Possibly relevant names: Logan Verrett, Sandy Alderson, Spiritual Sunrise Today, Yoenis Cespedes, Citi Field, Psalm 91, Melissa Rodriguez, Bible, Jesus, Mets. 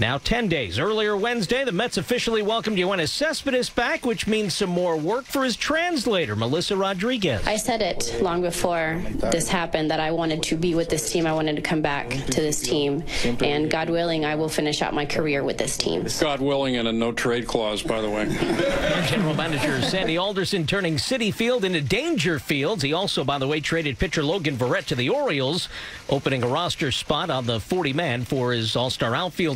Now 10 days. Earlier Wednesday, the Mets officially welcomed Yoenis Cespedes back, which means some more work for his translator, Melissa Rodriguez. I said it long before this happened that I wanted to be with this team. I wanted to come back to this team. And God willing, I will finish out my career with this team. God willing and a no-trade clause, by the way. General Manager Sandy Alderson turning Citi Field into Danger Fields. He also, by the way, traded pitcher Logan Verrett to the Orioles, opening a roster spot on the 40-man for his all-star outfielder.